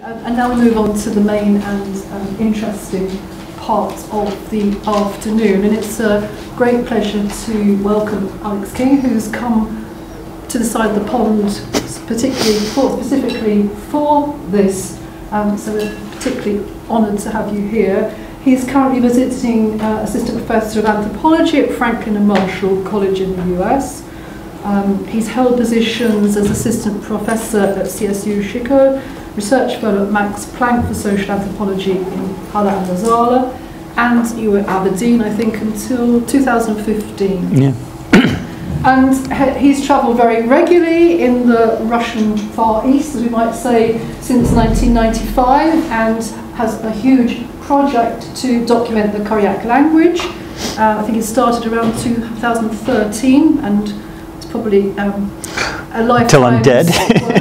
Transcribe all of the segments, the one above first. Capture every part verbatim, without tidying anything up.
And now we move on to the main and um, interesting part of the afternoon, and it's a great pleasure to welcome Alex King, who's come to the side of the pond particularly for, specifically for this, um, so we're particularly honoured to have you here. He's currently visiting uh, Assistant Professor of Anthropology at Franklin and Marshall College in the U S. Um, he's held positions as Assistant Professor at C S U Chico, Research Fellow at Max Planck for Social Anthropology in Haida and Mazala, and you were at Aberdeen, I think, until two thousand fifteen. Yeah. And he's travelled very regularly in the Russian Far East, as we might say, since nineteen ninety-five, and has a huge project to document the Koryak language. Uh, I think it started around two thousand thirteen, and it's probably um, a lifetime. Till I'm dead. Software,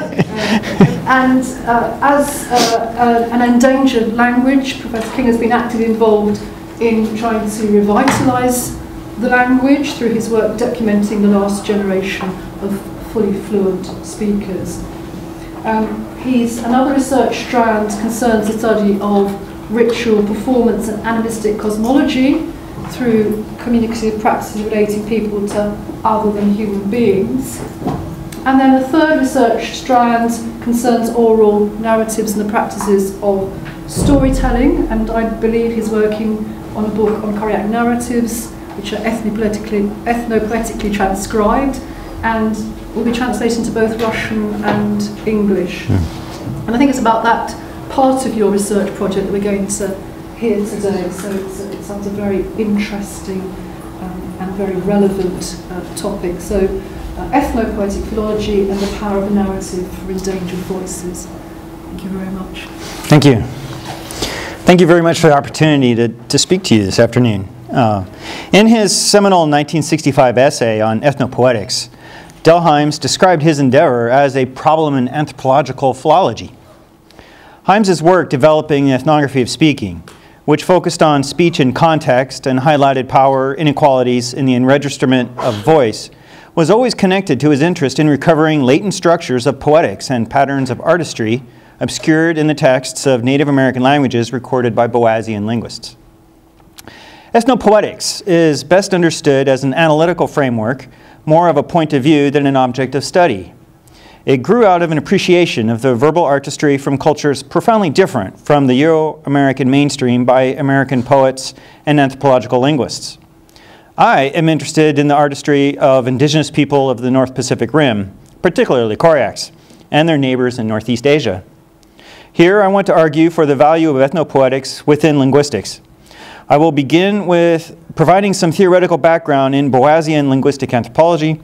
um, And uh, as uh, uh, an endangered language, Professor King has been actively involved in trying to revitalise the language through his work documenting the last generation of fully fluent speakers. Um, he's another research strand concerns the study of ritual performance and animistic cosmology through communicative practices relating people to other than human beings. And then a third research strand concerns oral narratives and the practices of storytelling, and I believe he's working on a book on Koryak narratives, which are ethnopoetically, ethnopoetically transcribed, and will be translated into both Russian and English. Mm. And I think it's about that part of your research project that we're going to hear today, so it's, it sounds a very interesting um, and very relevant uh, topic. So. Uh, ethnopoetic philology and the power of narrative for endangered voices. Thank you very much. Thank you. Thank you very much for the opportunity to, to speak to you this afternoon. Uh, in his seminal nineteen sixty-five essay on ethnopoetics, Dell Hymes described his endeavor as a problem in anthropological philology. Hymes' work developing ethnography of speaking, which focused on speech in context and highlighted power inequalities in the enregisterment of voice, was always connected to his interest in recovering latent structures of poetics and patterns of artistry obscured in the texts of Native American languages recorded by Boasian linguists. Ethnopoetics is best understood as an analytical framework, more of a point of view than an object of study. It grew out of an appreciation of the verbal artistry from cultures profoundly different from the Euro-American mainstream by American poets and anthropological linguists. I am interested in the artistry of indigenous people of the North Pacific Rim, particularly Koryaks, and their neighbors in Northeast Asia. Here I want to argue for the value of ethnopoetics within linguistics. I will begin with providing some theoretical background in Boasian linguistic anthropology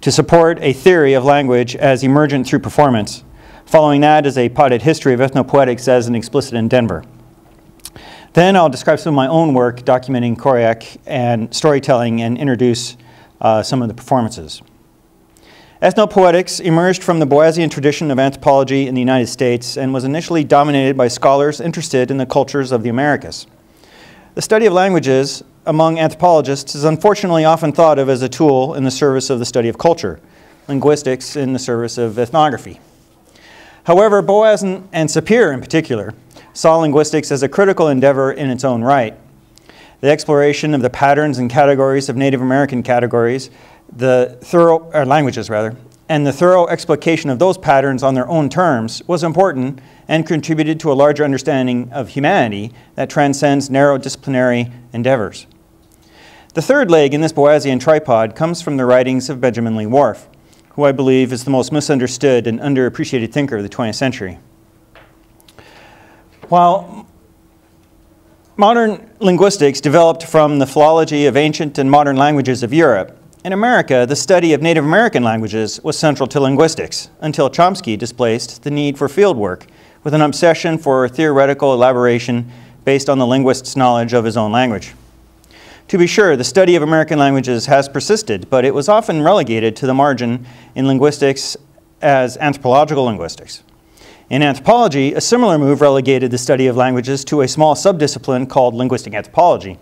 to support a theory of language as emergent through performance. Following that is a potted history of ethnopoetics as an explicit endeavor. Then I'll describe some of my own work documenting Koryak and storytelling and introduce uh, some of the performances. Ethnopoetics emerged from the Boasian tradition of anthropology in the United States and was initially dominated by scholars interested in the cultures of the Americas. The study of languages among anthropologists is unfortunately often thought of as a tool in the service of the study of culture, linguistics in the service of ethnography. However, Boasian and Sapir in particular saw linguistics as a critical endeavor in its own right. The exploration of the patterns and categories of Native American categories, the thorough, or languages rather, and the thorough explication of those patterns on their own terms was important and contributed to a larger understanding of humanity that transcends narrow disciplinary endeavors. The third leg in this Boasian tripod comes from the writings of Benjamin Lee Whorf, who I believe is the most misunderstood and underappreciated thinker of the twentieth century. While modern linguistics developed from the philology of ancient and modern languages of Europe, in America, the study of Native American languages was central to linguistics until Chomsky displaced the need for fieldwork with an obsession for theoretical elaboration based on the linguist's knowledge of his own language. To be sure, the study of American languages has persisted, but it was often relegated to the margin in linguistics as anthropological linguistics. In anthropology, a similar move relegated the study of languages to a small subdiscipline called linguistic anthropology,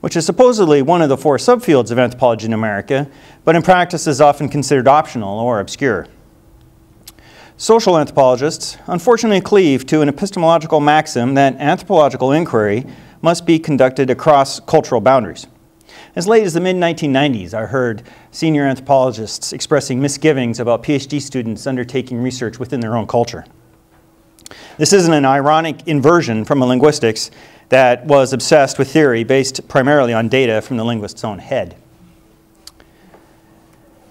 which is supposedly one of the four subfields of anthropology in America, but in practice is often considered optional or obscure. Social anthropologists unfortunately cleave to an epistemological maxim that anthropological inquiry must be conducted across cultural boundaries. As late as the mid nineteen nineties, I heard senior anthropologists expressing misgivings about PhD students undertaking research within their own culture. This isn't an ironic inversion from a linguistics that was obsessed with theory based primarily on data from the linguist's own head.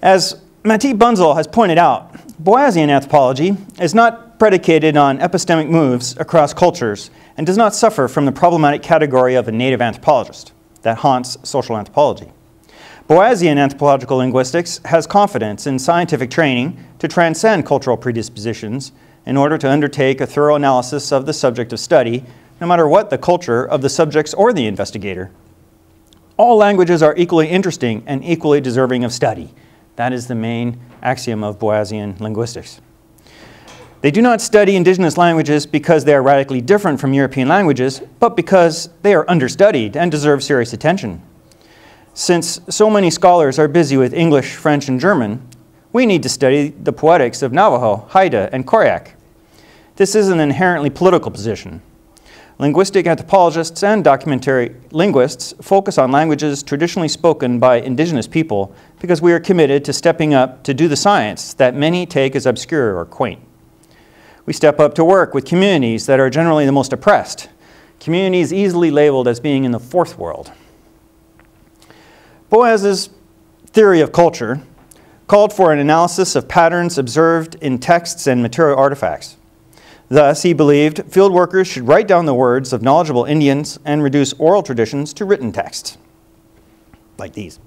As Matti Bunzl has pointed out, Boasian anthropology is not predicated on epistemic moves across cultures and does not suffer from the problematic category of a native anthropologist that haunts social anthropology. Boasian anthropological linguistics has confidence in scientific training to transcend cultural predispositions in order to undertake a thorough analysis of the subject of study, no matter what the culture of the subjects or the investigator. All languages are equally interesting and equally deserving of study. That is the main axiom of Boasian linguistics. They do not study indigenous languages because they are radically different from European languages, but because they are understudied and deserve serious attention. Since so many scholars are busy with English, French, and German, we need to study the poetics of Navajo, Haida, and Koryak. This is an inherently political position. Linguistic anthropologists and documentary linguists focus on languages traditionally spoken by indigenous people because we are committed to stepping up to do the science that many take as obscure or quaint. We step up to work with communities that are generally the most oppressed, communities easily labeled as being in the fourth world. Boas's theory of culture called for an analysis of patterns observed in texts and material artifacts. Thus, he believed field workers should write down the words of knowledgeable Indians and reduce oral traditions to written texts, like these.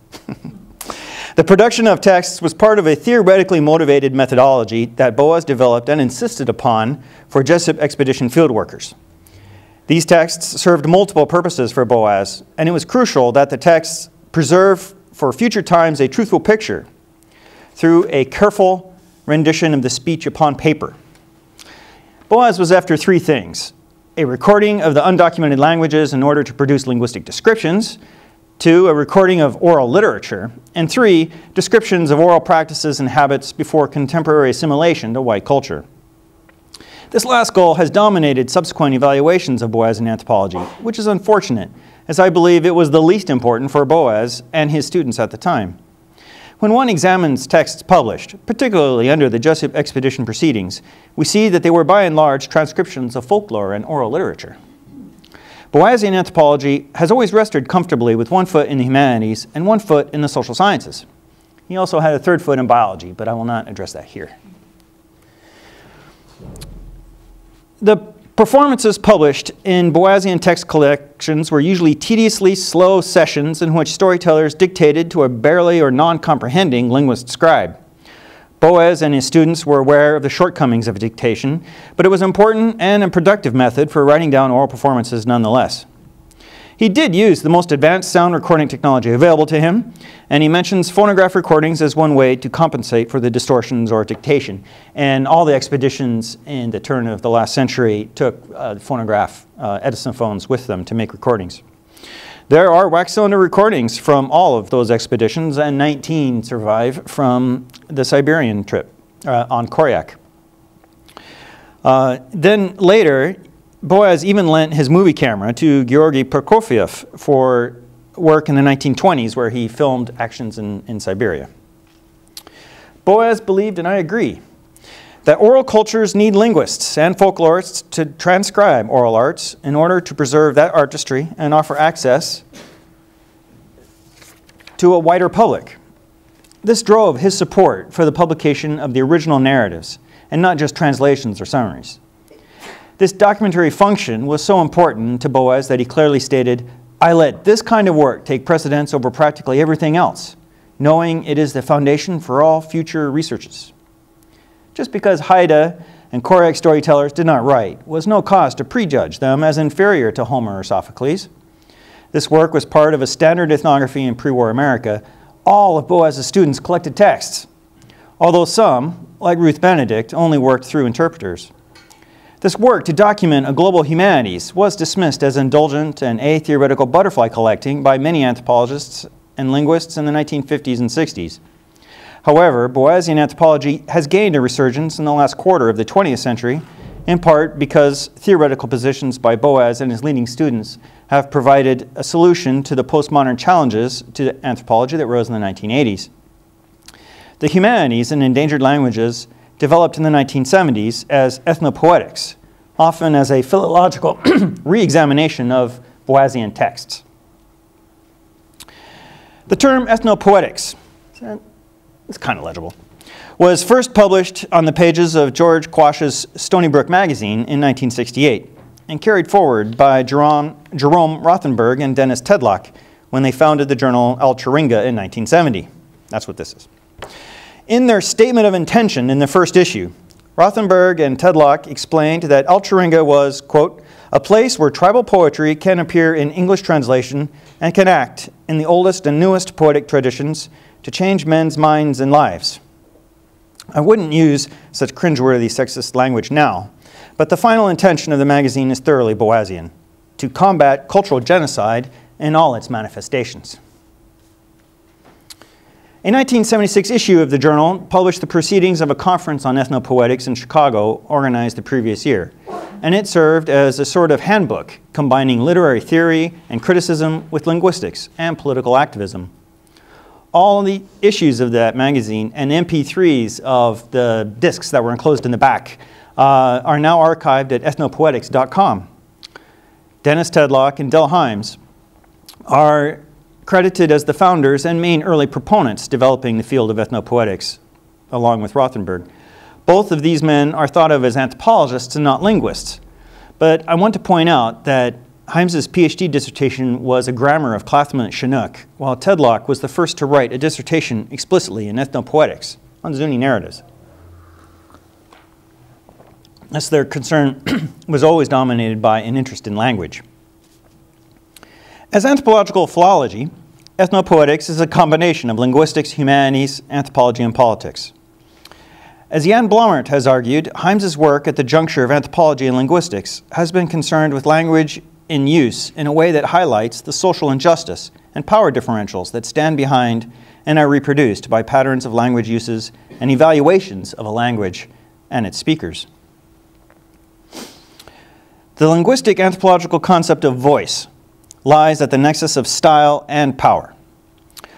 The production of texts was part of a theoretically motivated methodology that Boas developed and insisted upon for Jesup expedition field workers. These texts served multiple purposes for Boas, and it was crucial that the texts preserve for future times a truthful picture through a careful rendition of the speech upon paper. Boas was after three things: a recording of the undocumented languages in order to produce linguistic descriptions, two, a recording of oral literature, and three, descriptions of oral practices and habits before contemporary assimilation to white culture. This last goal has dominated subsequent evaluations of Boasian anthropology, which is unfortunate, as I believe it was the least important for Boas and his students at the time. When one examines texts published, particularly under the Jesup expedition proceedings, we see that they were by and large transcriptions of folklore and oral literature. Boasian anthropology has always rested comfortably with one foot in the humanities and one foot in the social sciences. He also had a third foot in biology, but I will not address that here. The performances published in Boasian text collections were usually tediously slow sessions in which storytellers dictated to a barely or non-comprehending linguist scribe. Boas and his students were aware of the shortcomings of dictation, but it was important and a productive method for writing down oral performances nonetheless. He did use the most advanced sound recording technology available to him, and he mentions phonograph recordings as one way to compensate for the distortions or dictation. And all the expeditions in the turn of the last century took uh, phonograph uh, Edison phones with them to make recordings. There are wax cylinder recordings from all of those expeditions, and nineteen survive from the Siberian trip uh, on Koryak. Uh, then later, Boas even lent his movie camera to Georgi Prokofiev for work in the nineteen twenties, where he filmed actions in, in Siberia. Boas believed, and I agree, that oral cultures need linguists and folklorists to transcribe oral arts in order to preserve that artistry and offer access to a wider public. This drove his support for the publication of the original narratives, and not just translations or summaries. This documentary function was so important to Boas that he clearly stated, "I let this kind of work take precedence over practically everything else, knowing it is the foundation for all future researches." Just because Haida and Koryak storytellers did not write was no cause to prejudge them as inferior to Homer or Sophocles. This work was part of a standard ethnography in pre-war America. All of Boas's students collected texts, although some, like Ruth Benedict, only worked through interpreters. This work to document a global humanities was dismissed as indulgent and atheoretical butterfly collecting by many anthropologists and linguists in the nineteen fifties and sixties. However, Boasian anthropology has gained a resurgence in the last quarter of the twentieth century, in part because theoretical positions by Boas and his leading students have provided a solution to the postmodern challenges to anthropology that rose in the nineteen eighties. The humanities and endangered languages developed in the nineteen seventies as ethnopoetics, often as a philological re-examination of Boasian texts. The term ethnopoetics, it's kind of legible, was first published on the pages of George Quash's Stony Brook magazine in nineteen sixty-eight and carried forward by Jerome, Jerome Rothenberg and Dennis Tedlock when they founded the journal Alcheringa in nineteen seventy. That's what this is. In their statement of intention in the first issue, Rothenberg and Tedlock explained that Alcheringa was, quote, a place where tribal poetry can appear in English translation and can act in the oldest and newest poetic traditions to change men's minds and lives. I wouldn't use such cringeworthy sexist language now, but the final intention of the magazine is thoroughly Boasian, to combat cultural genocide in all its manifestations. A nineteen seventy-six issue of the journal published the proceedings of a conference on ethnopoetics in Chicago organized the previous year, and it served as a sort of handbook combining literary theory and criticism with linguistics and political activism. All the issues of that magazine and M P threes of the discs that were enclosed in the back uh, are now archived at ethnopoetics dot com. Dennis Tedlock and Dell Hymes are credited as the founders and main early proponents developing the field of ethnopoetics, along with Rothenberg. Both of these men are thought of as anthropologists and not linguists, but I want to point out that Hymes's PhD dissertation was a grammar of Claflin and Chinook, while Tedlock was the first to write a dissertation explicitly in ethnopoetics on Zuni narratives. Thus their concern was always dominated by an interest in language. As anthropological philology, ethnopoetics is a combination of linguistics, humanities, anthropology, and politics. As Jan Blommaert has argued, Hymes's work at the juncture of anthropology and linguistics has been concerned with language in use in a way that highlights the social injustice and power differentials that stand behind and are reproduced by patterns of language uses and evaluations of a language and its speakers. The linguistic anthropological concept of voice lies at the nexus of style and power.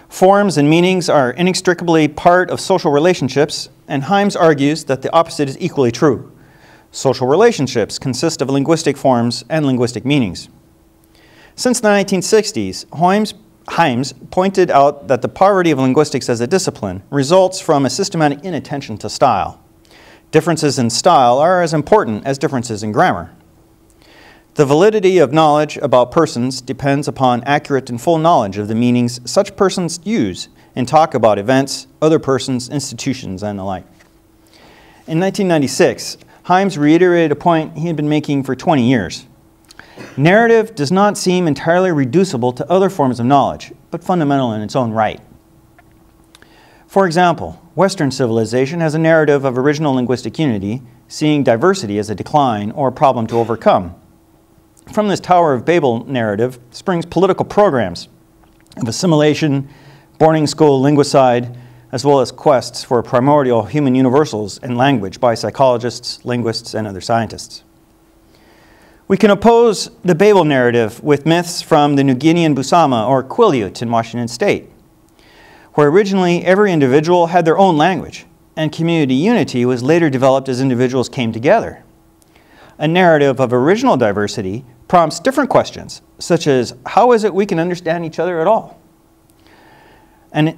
Forms and meanings are inextricably part of social relationships, and Hymes argues that the opposite is equally true. Social relationships consist of linguistic forms and linguistic meanings. Since the nineteen sixties, Hymes, Hymes pointed out that the poverty of linguistics as a discipline results from a systematic inattention to style. Differences in style are as important as differences in grammar. The validity of knowledge about persons depends upon accurate and full knowledge of the meanings such persons use and talk about events, other persons, institutions, and the like. In nineteen ninety-six, Hymes reiterated a point he had been making for twenty years. Narrative does not seem entirely reducible to other forms of knowledge, but fundamental in its own right. For example, Western civilization has a narrative of original linguistic unity, seeing diversity as a decline or a problem to overcome. From this Tower of Babel narrative springs political programs of assimilation, boarding school linguicide, as well as quests for primordial human universals in language by psychologists, linguists, and other scientists. We can oppose the Babel narrative with myths from the New Guinean Busama or Quileute in Washington State, where originally every individual had their own language, and community unity was later developed as individuals came together. A narrative of original diversity prompts different questions, such as, how is it we can understand each other at all? And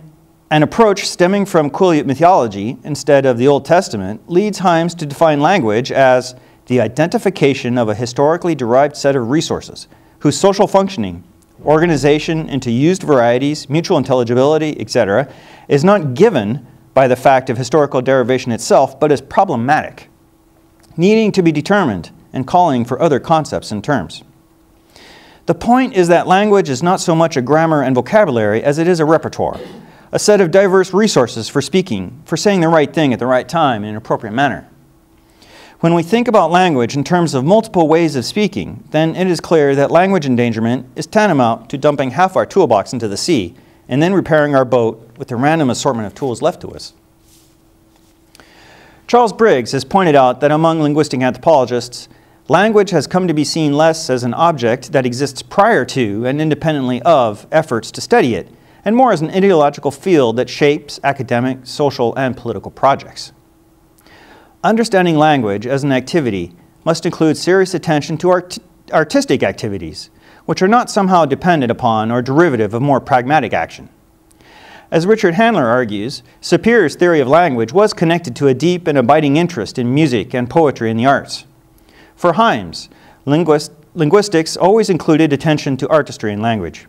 an approach stemming from Quileute mythology instead of the Old Testament leads Hymes to define language as the identification of a historically derived set of resources whose social functioning, organization into used varieties, mutual intelligibility, et cetera, is not given by the fact of historical derivation itself, but is problematic, needing to be determined and calling for other concepts and terms. The point is that language is not so much a grammar and vocabulary as it is a repertoire, a set of diverse resources for speaking, for saying the right thing at the right time in an appropriate manner. When we think about language in terms of multiple ways of speaking, then it is clear that language endangerment is tantamount to dumping half our toolbox into the sea and then repairing our boat with the random assortment of tools left to us. Charles Briggs has pointed out that among linguistic anthropologists, language has come to be seen less as an object that exists prior to and independently of efforts to study it, and more as an ideological field that shapes academic, social, and political projects. Understanding language as an activity must include serious attention to art artistic activities, which are not somehow dependent upon or derivative of more pragmatic action. As Richard Handler argues, Sapir's theory of language was connected to a deep and abiding interest in music and poetry and the arts. For Hymes, linguist, linguistics always included attention to artistry and language.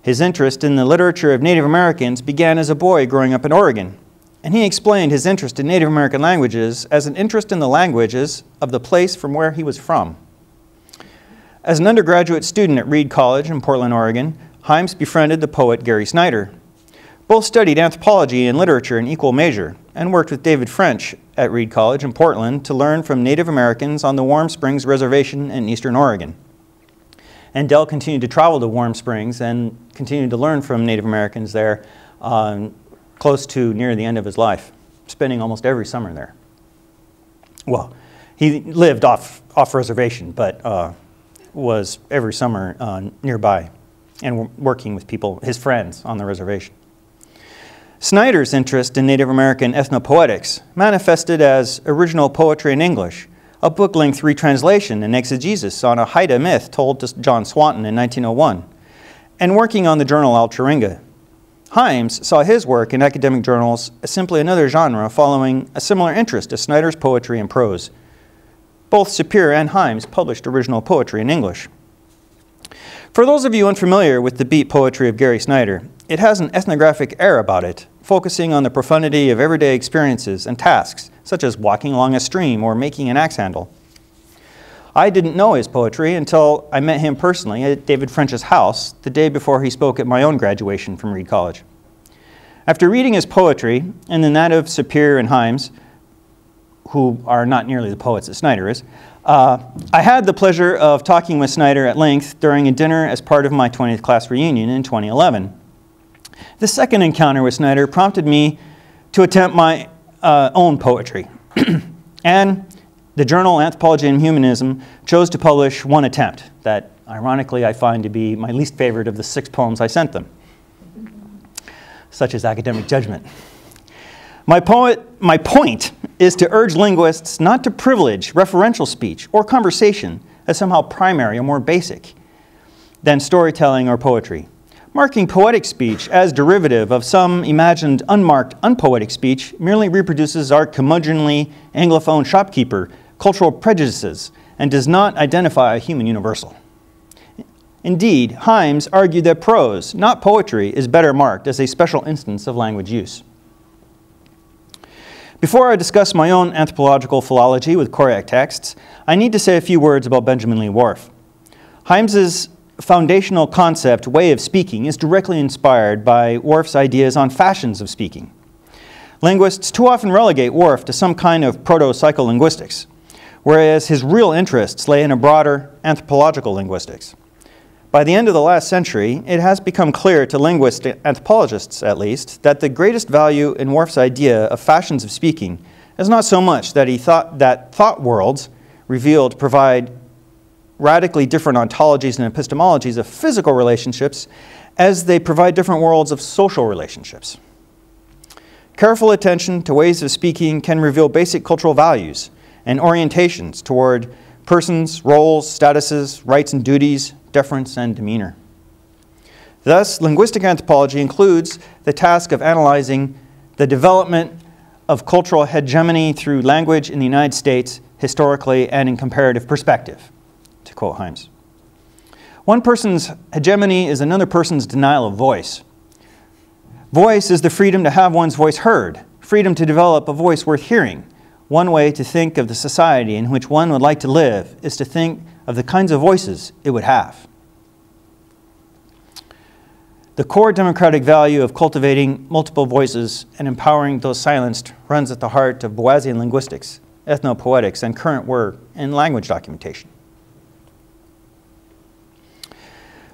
His interest in the literature of Native Americans began as a boy growing up in Oregon, and he explained his interest in Native American languages as an interest in the languages of the place from where he was from. As an undergraduate student at Reed College in Portland, Oregon, Hymes befriended the poet Gary Snyder. Both studied anthropology and literature in equal measure, and worked with David French at Reed College in Portland to learn from Native Americans on the Warm Springs Reservation in eastern Oregon. And Dell continued to travel to Warm Springs and continued to learn from Native Americans there um, close to near the end of his life, spending almost every summer there. Well, he lived off, off reservation, but uh, was every summer uh, nearby and working with people, his friends on the reservation. Snyder's interest in Native American ethnopoetics manifested as Original Poetry in English, a book-length retranslation and exegesis on a Haida myth told to John Swanton in nineteen oh one, and working on the journal Alcheringa. Hymes saw his work in academic journals as simply another genre following a similar interest as Snyder's poetry and prose. Both Sapir and Hymes published Original Poetry in English. For those of you unfamiliar with the beat poetry of Gary Snyder, it has an ethnographic air about it, focusing on the profundity of everyday experiences and tasks, such as walking along a stream or making an axe handle. I didn't know his poetry until I met him personally at David French's house the day before he spoke at my own graduation from Reed College. After reading his poetry, and then that of Sapir and Hymes, who are not nearly the poets that Snyder is, uh, I had the pleasure of talking with Snyder at length during a dinner as part of my twentieth class reunion in twenty eleven. This second encounter with Snyder prompted me to attempt my uh, own poetry, and the journal Anthropology and Humanism chose to publish one attempt that, ironically, I find to be my least favorite of the six poems I sent them, such as academic judgment. My, poet, my point is to urge linguists not to privilege referential speech or conversation as somehow primary or more basic than storytelling or poetry. Marking poetic speech as derivative of some imagined unmarked unpoetic speech merely reproduces our curmudgeonly Anglophone shopkeeper cultural prejudices and does not identify a human universal. Indeed, Hymes argued that prose, not poetry, is better marked as a special instance of language use. Before I discuss my own anthropological philology with Koryak texts, I need to say a few words about Benjamin Lee Whorf. Hymes's foundational concept, way of speaking, is directly inspired by Whorf's ideas on fashions of speaking. Linguists too often relegate Whorf to some kind of proto-psycholinguistics, whereas his real interests lay in a broader anthropological linguistics. By the end of the last century, it has become clear to linguist anthropologists, at least, that the greatest value in Whorf's idea of fashions of speaking is not so much that he thought that thought worlds revealed provide radically different ontologies and epistemologies of physical relationships as they provide different worlds of social relationships. Careful attention to ways of speaking can reveal basic cultural values and orientations toward persons, roles, statuses, rights and duties, deference and demeanor. Thus, linguistic anthropology includes the task of analyzing the development of cultural hegemony through language in the United States historically and in comparative perspective. To quote Hymes, one person's hegemony is another person's denial of voice. Voice is the freedom to have one's voice heard, freedom to develop a voice worth hearing. One way to think of the society in which one would like to live is to think of the kinds of voices it would have. The core democratic value of cultivating multiple voices and empowering those silenced runs at the heart of Boasian linguistics, ethnopoetics, and current word and language documentation.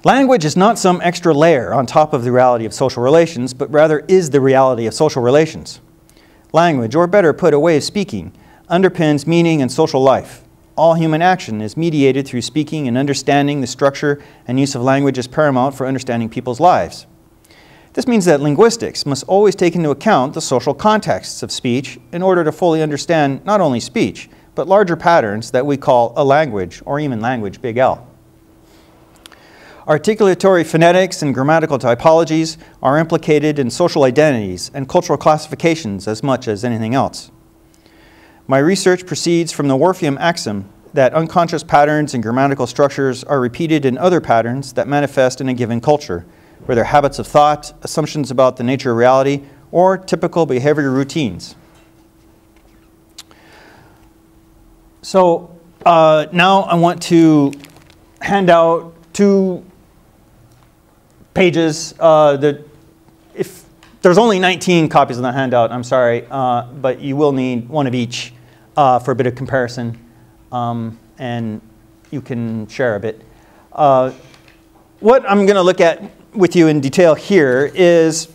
Language is not some extra layer on top of the reality of social relations, but rather is the reality of social relations. Language, or better put, a way of speaking, underpins meaning and social life. All human action is mediated through speaking, and understanding the structure and use of language is paramount for understanding people's lives. This means that linguistics must always take into account the social contexts of speech in order to fully understand not only speech, but larger patterns that we call a language, or even language, big L. Articulatory phonetics and grammatical typologies are implicated in social identities and cultural classifications as much as anything else. My research proceeds from the Whorfian axiom that unconscious patterns and grammatical structures are repeated in other patterns that manifest in a given culture, whether habits of thought, assumptions about the nature of reality, or typical behavior routines. So uh, now I want to hand out two pages. Uh, that if there's only nineteen copies of the handout, I'm sorry, uh, but you will need one of each. Uh, for a bit of comparison, um, and you can share a bit. Uh, what I'm going to look at with you in detail here is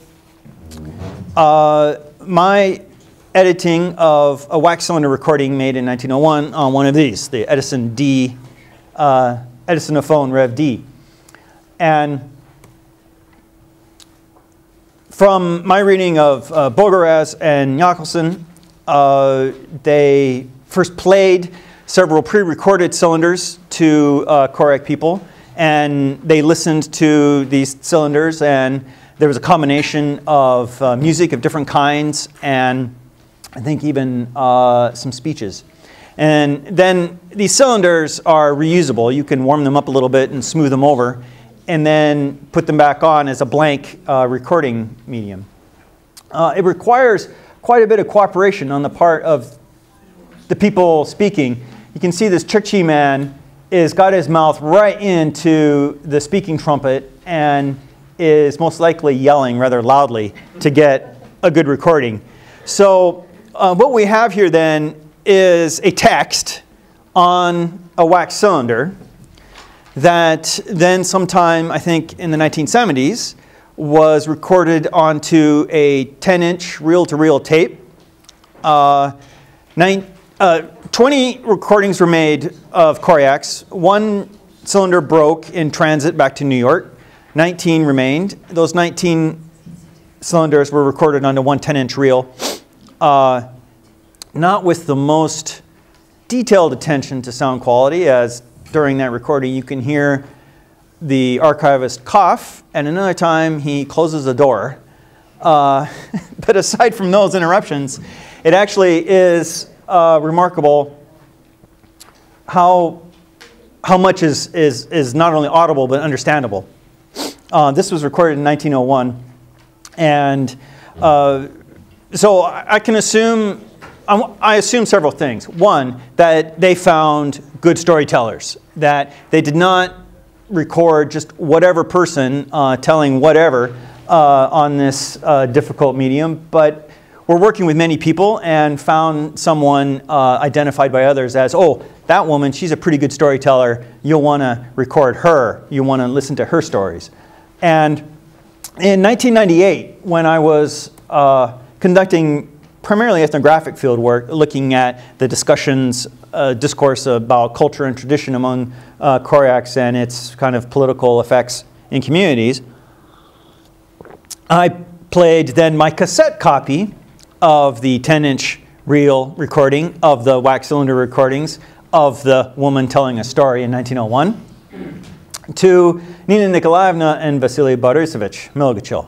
uh, my editing of a wax cylinder recording made in nineteen oh one on one of these, the Edison D, uh, Edisonophone Rev D. And from my reading of uh, Bogoraz and Jochelson, Uh, they first played several pre-recorded cylinders to uh, Koryak people, and they listened to these cylinders, and there was a combination of uh, music of different kinds, and I think even uh, some speeches. And then these cylinders are reusable. You can warm them up a little bit and smooth them over, and then put them back on as a blank uh, recording medium. Uh, it requires quite a bit of cooperation on the part of the people speaking. You can see this Chukchi man has got his mouth right into the speaking trumpet and is most likely yelling rather loudly to get a good recording. So uh, what we have here then is a text on a wax cylinder that then sometime, I think in the nineteen seventies, was recorded onto a ten inch reel-to-reel tape. Uh, nine, uh, twenty recordings were made of Koryaks. One cylinder broke in transit back to New York. nineteen remained. Those nineteen cylinders were recorded onto one ten inch reel, uh, not with the most detailed attention to sound quality, as during that recording you can hear the archivist cough, and another time he closes the door. Uh, but aside from those interruptions, it actually is uh, remarkable how, how much is, is, is not only audible but understandable. Uh, this was recorded in nineteen oh one. And uh, so I can assume, I assume several things. One, that they found good storytellers, that they did not record just whatever person uh, telling whatever uh, on this uh, difficult medium, but we're working with many people and found someone uh, identified by others as, oh, that woman, she's a pretty good storyteller, you'll want to record her, you want to listen to her stories. And in nineteen ninety-eight, when I was uh, conducting primarily ethnographic field work, looking at the discussions, uh, discourse about culture and tradition among uh, Koryaks and its kind of political effects in communities. I played then my cassette copy of the ten inch reel recording of the wax cylinder recordings of the woman telling a story in nineteen oh one to Nina Nikolaevna and Vasily Borisovich Milgachil.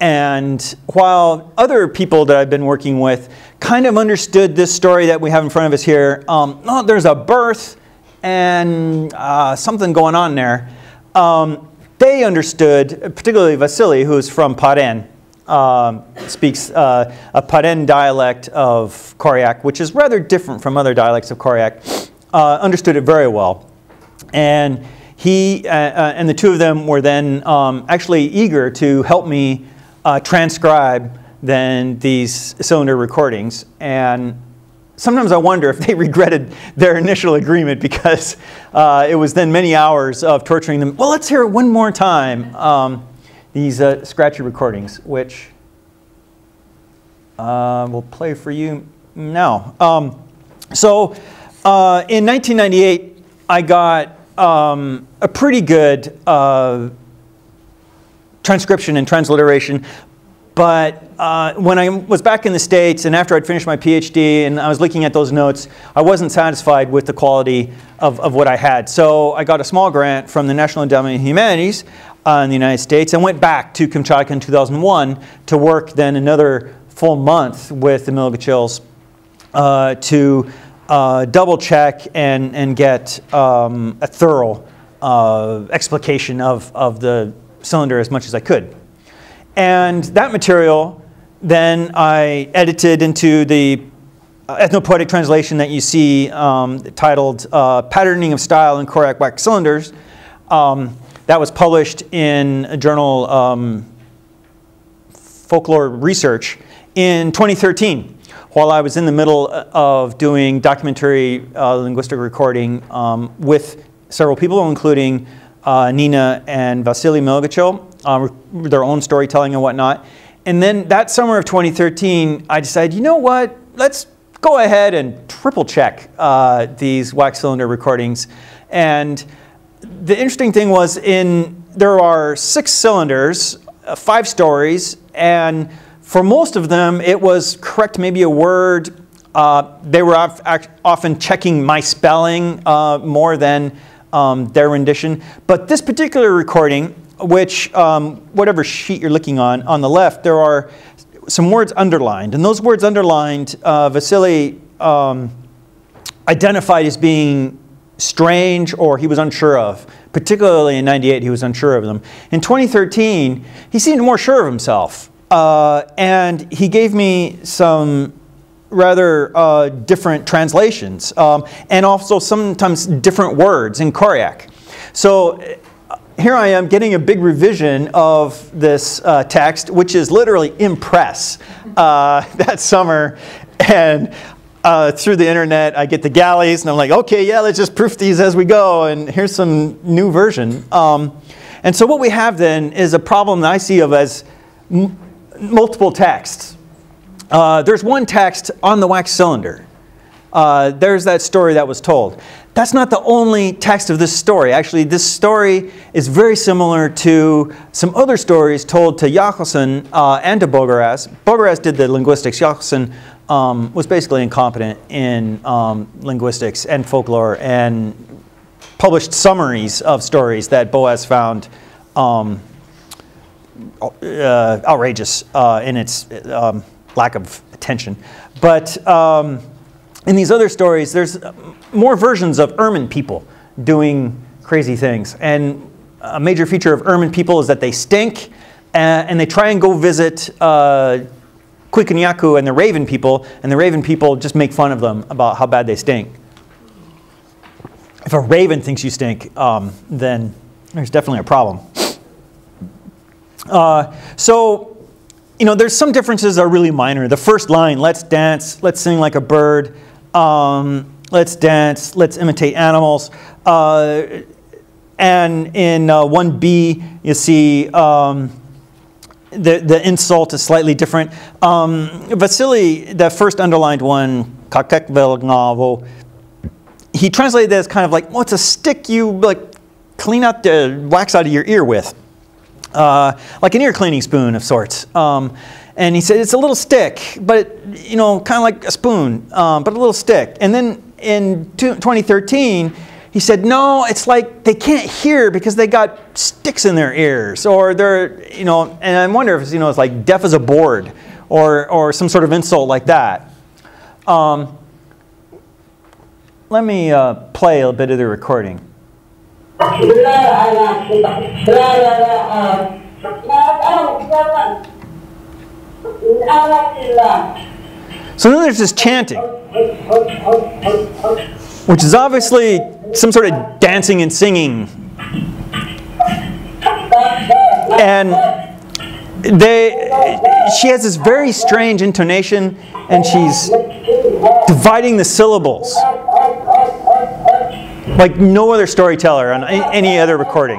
And while other people that I've been working with kind of understood this story that we have in front of us here, um, oh, there's a birth and uh, something going on there, um, they understood, particularly Vasily, who's from Paren, uh, speaks uh, a Paren dialect of Koryak, which is rather different from other dialects of Koryak, uh, understood it very well. And he uh, uh, and the two of them were then um, actually eager to help me Uh, transcribe then these cylinder recordings, and sometimes I wonder if they regretted their initial agreement, because uh, it was then many hours of torturing them. Well, let's hear it one more time, um, these uh, scratchy recordings, which Uh, we'll play for you now. Um, so uh, in nineteen ninety-eight, I got um, a pretty good uh, transcription and transliteration. But uh, when I was back in the States and after I'd finished my PhD and I was looking at those notes, I wasn't satisfied with the quality of, of what I had. So I got a small grant from the National Endowment of Humanities uh, in the United States and went back to Kamchatka in two thousand one to work then another full month with the Milgachils uh, to uh, double check and, and get um, a thorough uh, explication of, of the cylinder as much as I could. And that material then I edited into the ethnopoetic translation that you see um, titled uh, Patterning of Style in Koryak Wax Cylinders. Um, that was published in a journal, um, Folklore Research, in twenty thirteen while I was in the middle of doing documentary uh, linguistic recording um, with several people, including uh, Nina and Vasily Milgachil. Uh, their own storytelling and whatnot. And then that summer of twenty thirteen, I decided, you know what, let's go ahead and triple check uh, these wax cylinder recordings. And the interesting thing was, in there are six cylinders, uh, five stories, and for most of them, it was correct maybe a word. Uh, they were often checking my spelling uh, more than um, their rendition. But this particular recording, which, um, whatever sheet you're looking on, on the left, there are some words underlined. And those words underlined, uh, Vasily um, identified as being strange or he was unsure of. Particularly in ninety-eight, he was unsure of them. In twenty thirteen, he seemed more sure of himself. Uh, and he gave me some rather uh, different translations um, and also sometimes different words in Koryak. So here I am getting a big revision of this uh, text, which is literally in press uh, that summer. And uh, through the internet, I get the galleys, and I'm like, okay, yeah, let's just proof these as we go. And here's some new version. Um, and so what we have then is a problem that I see of as m multiple texts. Uh, there's one text on the wax cylinder. Uh, there's that story that was told. That's not the only text of this story. Actually, this story is very similar to some other stories told to Jochelson uh, and to Bogoraz. Bogoraz did the linguistics. Jochelson um, was basically incompetent in um, linguistics and folklore and published summaries of stories that Boaz found um, uh, outrageous uh, in its um, lack of attention. But um, in these other stories, there's more versions of Erman people doing crazy things. And a major feature of Erman people is that they stink, and, and they try and go visit uh, Kuikanyaku and the Raven people, and the Raven people just make fun of them about how bad they stink. If a raven thinks you stink, um, then there's definitely a problem. Uh, so, you know, there's some differences that are really minor. The first line, let's dance, let's sing like a bird, Um, let's dance, let's imitate animals. Uh, and in uh, one B, you see um, the, the insult is slightly different. Um, Vasily, the first underlined one, he translated that as kind of like, well, it's a stick you like clean out the wax out of your ear with, uh, like an ear cleaning spoon of sorts. Um, And he said, it's a little stick, but, you know, kind of like a spoon, um, but a little stick. And then in twenty thirteen, he said, no, it's like they can't hear because they got sticks in their ears, or they're, you know, and I wonder if it's, you know, it's like deaf as a board, or, or some sort of insult like that. Um, let me uh, play a bit of the recording. So then there's this chanting, which is obviously some sort of dancing and singing. And they, she has this very strange intonation, and she's dividing the syllables like no other storyteller on any other recording.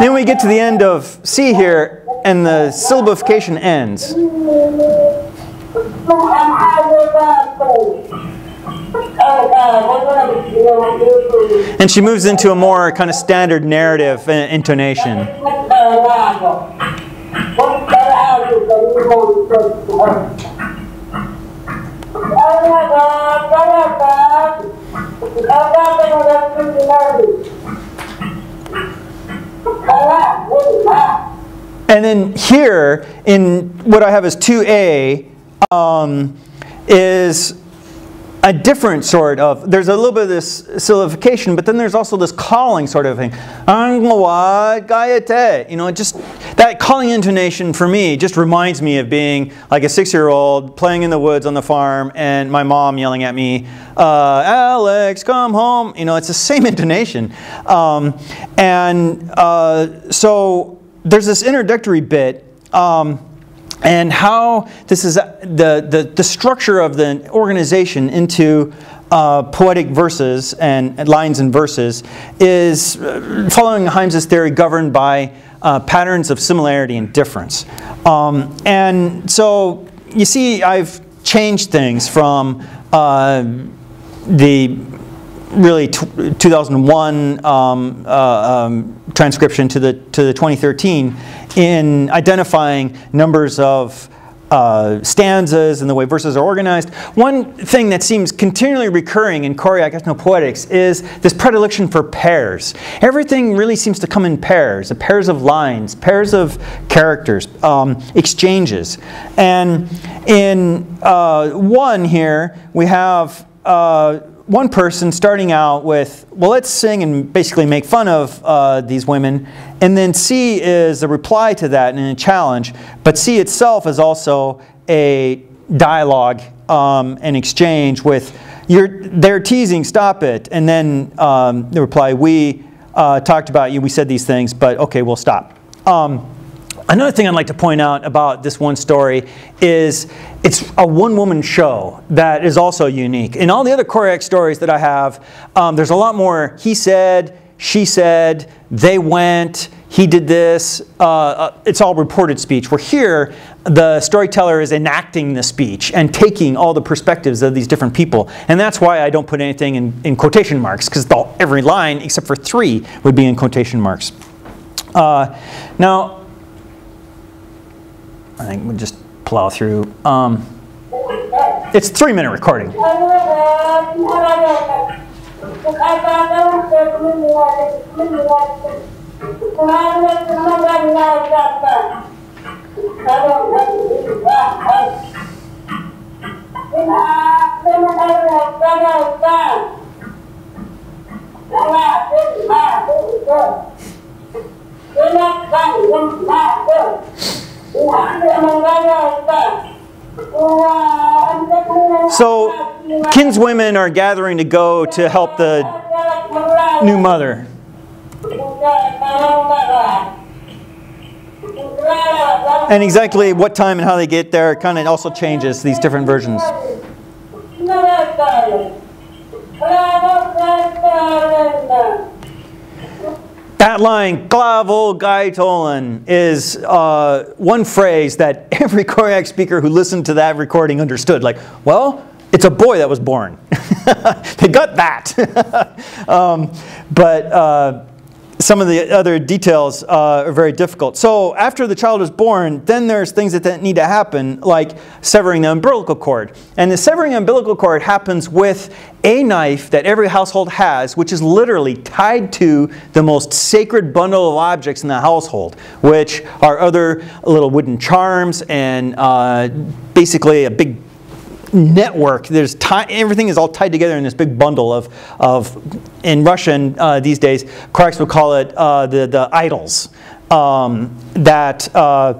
Then we get to the end of C here, and the syllabification ends. And she moves into a more kind of standard narrative intonation. And then here, in what I have as two A, um, is a different sort of, there's a little bit of this syllabification, but then there's also this calling sort of thing. You know, just that calling intonation for me just reminds me of being like a six-year-old playing in the woods on the farm and my mom yelling at me, uh, Alex, come home. You know, it's the same intonation. Um, and uh, so there's this introductory bit. Um, And how this is the, the, the structure of the organization into uh, poetic verses and, and lines and verses is, uh, following Hymes' theory, governed by uh, patterns of similarity and difference. Um, and so you see I've changed things from uh, the really two thousand one um, uh, um, transcription to the, to the twenty thirteen in identifying numbers of uh, stanzas and the way verses are organized. One thing that seems continually recurring in Koryak ethnopoetics is this predilection for pairs. Everything really seems to come in pairs, the pairs of lines, pairs of characters, um, exchanges. And in uh, one here, we have uh, one person starting out with, well, let's sing and basically make fun of uh, these women. And then C is a reply to that and a challenge. But C itself is also a dialogue, um, an exchange with, you're, they're teasing, stop it. And then um, the reply, we uh, talked about you, we said these things, but okay, we'll stop. Um, Another thing I'd like to point out about this one story is it's a one-woman show that is also unique. In all the other Koryak stories that I have, um, there's a lot more he said, she said, they went, he did this. Uh, it's all reported speech. Where here, the storyteller is enacting the speech and taking all the perspectives of these different people. And that's why I don't put anything in, in quotation marks, because every line, except for three, would be in quotation marks. Uh, now, I think we'll just plow through. Um, it's a three minute recording. So, kinswomen are gathering to go to help the new mother. And exactly what time and how they get there kind of also changes these different versions. That line, "Glavol Gaitolan," is uh, one phrase that every Koryak speaker who listened to that recording understood. Like, well, it's a boy that was born. They got that. um, but uh, some of the other details uh, are very difficult. So after the child is born, then there's things that need to happen, like severing the umbilical cord. And the severing umbilical cord happens with a knife that every household has, which is literally tied to the most sacred bundle of objects in the household, which are other little wooden charms and uh, basically a big network. There's tie everything is all tied together in this big bundle of, of in Russian uh, these days, Koryaks would call it uh, the, the idols. Um, that uh,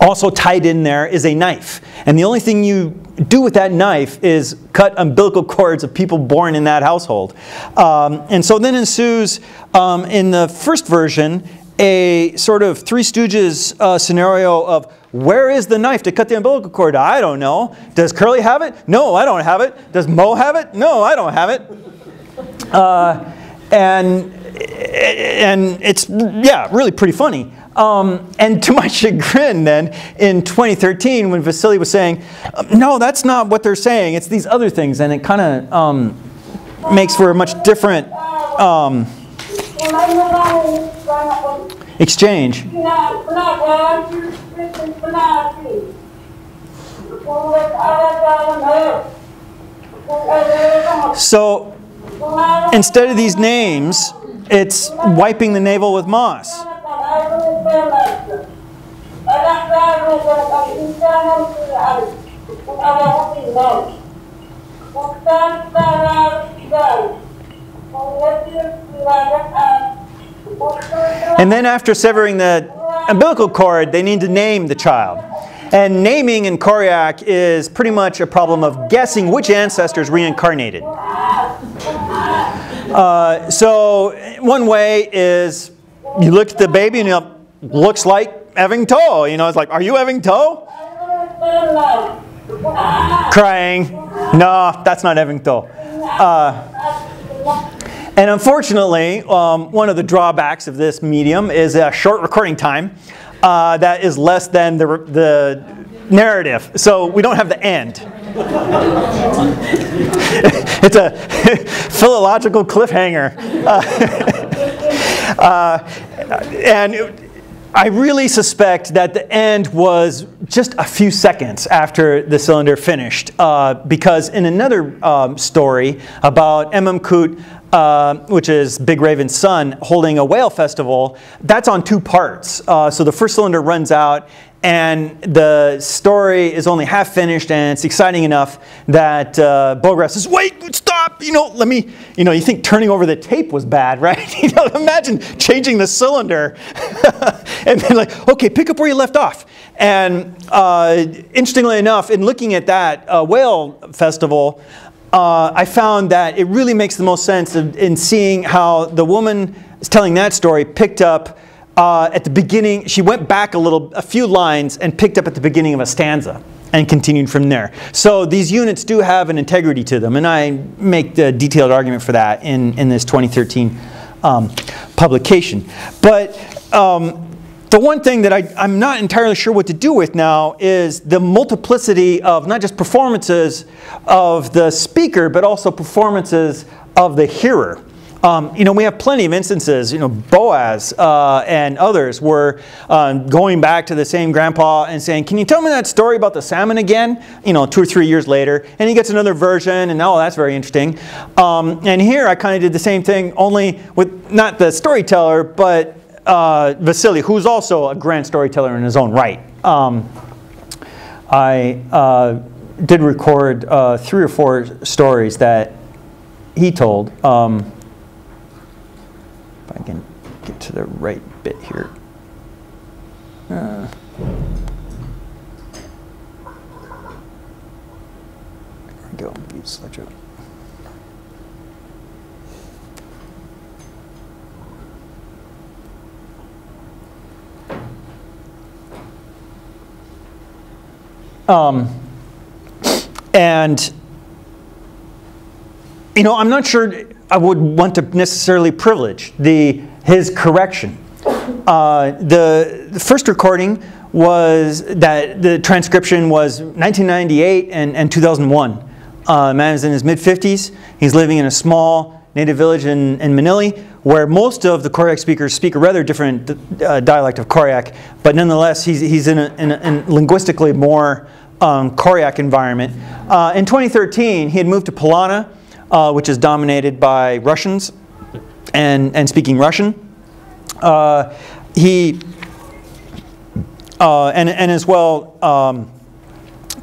also tied in there is a knife. And the only thing you do with that knife is cut umbilical cords of people born in that household. Um, and so then ensues um, in the first version a sort of Three Stooges uh, scenario of where is the knife to cut the umbilical cord? I don't know. Does Curly have it? No, I don't have it. Does Mo have it? No, I don't have it. Uh, and and it's, yeah, really pretty funny. Um, and to my chagrin then, in twenty thirteen, when Vasily was saying, no, that's not what they're saying, it's these other things, and it kind of um, makes for a much different um, exchange. So instead of these names, it's wiping the navel with moss. And then after severing the umbilical cord, they need to name the child. And naming in Koryak is pretty much a problem of guessing which ancestors reincarnated. Uh, so one way is you look at the baby and it looks like Eving Toe. You know, it's like, are you Eving Toe? Crying. No, that's not Eving Toe. Uh, and unfortunately, um, one of the drawbacks of this medium is a short recording time uh, that is less than the, the narrative. So we don't have the end. It's a philological cliffhanger. Uh, uh, and it, I really suspect that the end was just a few seconds after the cylinder finished, uh, because in another um, story about Ememkut, uh, which is Big Raven's son, holding a whale festival, that's on two parts. Uh, so the first cylinder runs out, and the story is only half finished, and it's exciting enough that uh, Bogoraz says, "Wait, stop! You know, let me." You know, you think turning over the tape was bad, right? You know, imagine changing the cylinder. And then like, okay, pick up where you left off. And uh, interestingly enough, in looking at that uh, whale festival, uh, I found that it really makes the most sense in, in seeing how the woman telling that story picked up uh, at the beginning. She went back a little, a few lines, and picked up at the beginning of a stanza and continued from there. So these units do have an integrity to them, and I make the detailed argument for that in, in this twenty thirteen um, publication. But um, the one thing that I, I'm not entirely sure what to do with now is the multiplicity of not just performances of the speaker, but also performances of the hearer. Um, you know, we have plenty of instances, you know, Boaz uh, and others were um, going back to the same grandpa and saying, can you tell me that story about the salmon again? You know, two or three years later. And he gets another version, and oh, that's very interesting. Um, and here I kind of did the same thing, only with not the storyteller, but uh, Vasily, who's also a grand storyteller in his own right. Um, I uh, did record uh, three or four stories that he told. Um, I can get to the right bit here. Uh, there we go. Use ledger. Um, and you know, I'm not sure I would want to necessarily privilege the, his correction. Uh, the, the first recording was that the transcription was nineteen ninety-eight and, and two thousand one. Uh, the man is in his mid fifties. He's living in a small native village in, in Manili, where most of the Koryak speakers speak a rather different uh, dialect of Koryak, but nonetheless he's, he's in a, in a in linguistically more um, Koryak environment. Uh, in twenty thirteen, he had moved to Polana, Uh, which is dominated by Russians and, and speaking Russian. Uh, he, uh, and, and as well, um,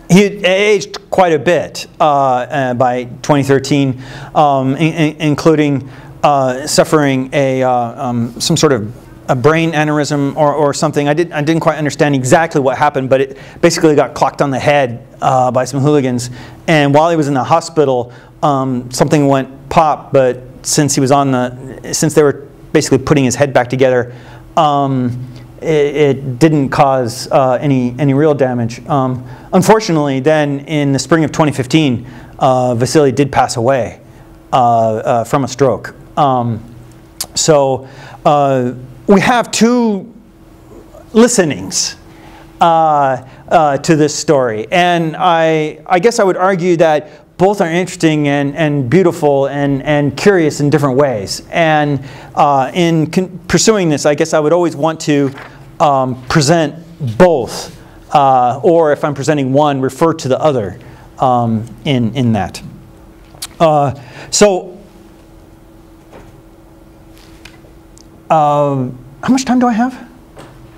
he had aged quite a bit uh, by twenty thirteen, um, in, in, including uh, suffering a, uh, um, some sort of a brain aneurysm or, or something. I, did, I didn't quite understand exactly what happened, but it basically got clocked on the head uh, by some hooligans. And while he was in the hospital, um, something went pop. But since he was on the, since they were basically putting his head back together, um, it, it didn't cause uh, any, any real damage. Um, unfortunately, then in the spring of twenty fifteen, uh, Vasily did pass away uh, uh, from a stroke. Um, so uh, we have two listenings uh, uh, to this story. And I, I guess I would argue that both are interesting and, and beautiful and, and curious in different ways. And uh, in con pursuing this, I guess I would always want to um, present both, uh, or if I'm presenting one, refer to the other um, in, in that. Uh, so, uh, how much time do I have?